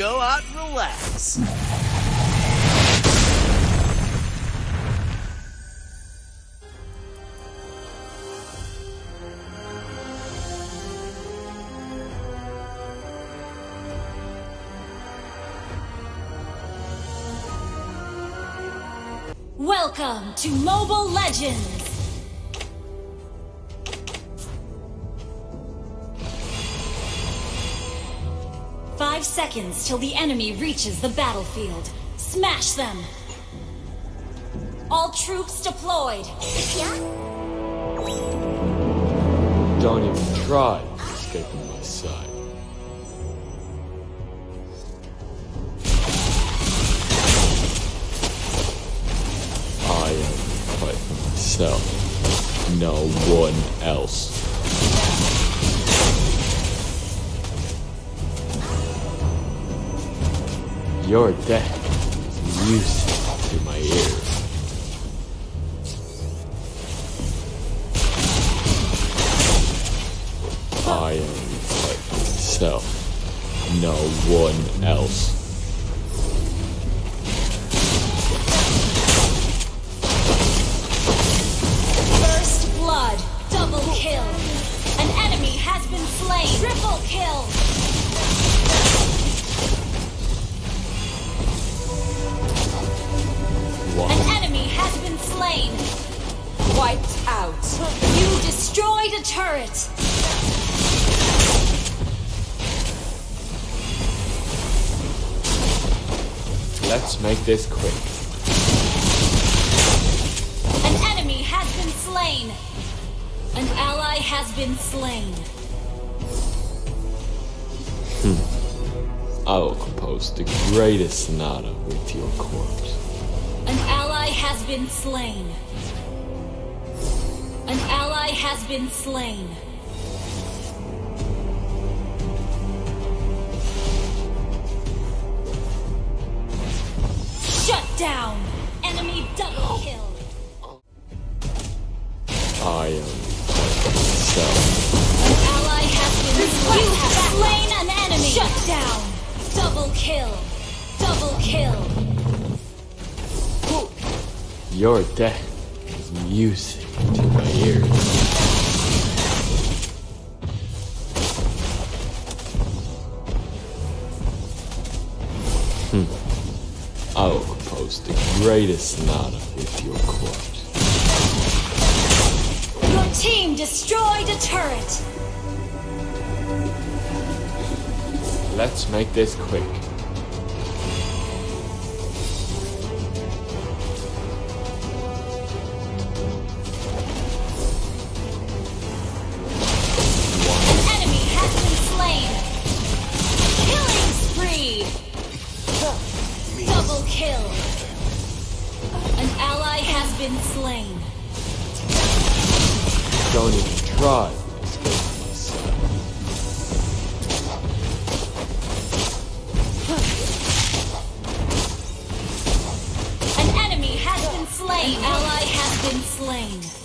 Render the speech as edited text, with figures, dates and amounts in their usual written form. go out and relax. Welcome to Mobile Legends! Seconds till the enemy reaches the battlefield. Smash them! All troops deployed! Don't even try escaping my sight. I am fighting myself, no one else. Your death is music to my ears. I am like myself, no one else. First blood, double kill. An enemy has been slain. Triple kill. Slain. Wiped out. You destroyed a turret. Let's make this quick. An enemy has been slain. An ally has been slain. I will compose the greatest sonata with your corpse. An ally has been slain. An ally has been slain. Shut down! Enemy double kill. I am myself. An ally has been slain. You have slain an enemy. Shut down! Double kill. Double kill. Your death is music to my ears. I will compose the greatest sonata with your corpse. Your team destroyed a turret. Let's make this quick. Been slain. Don't even try to escape myself. An enemy has been slain. An ally has been slain.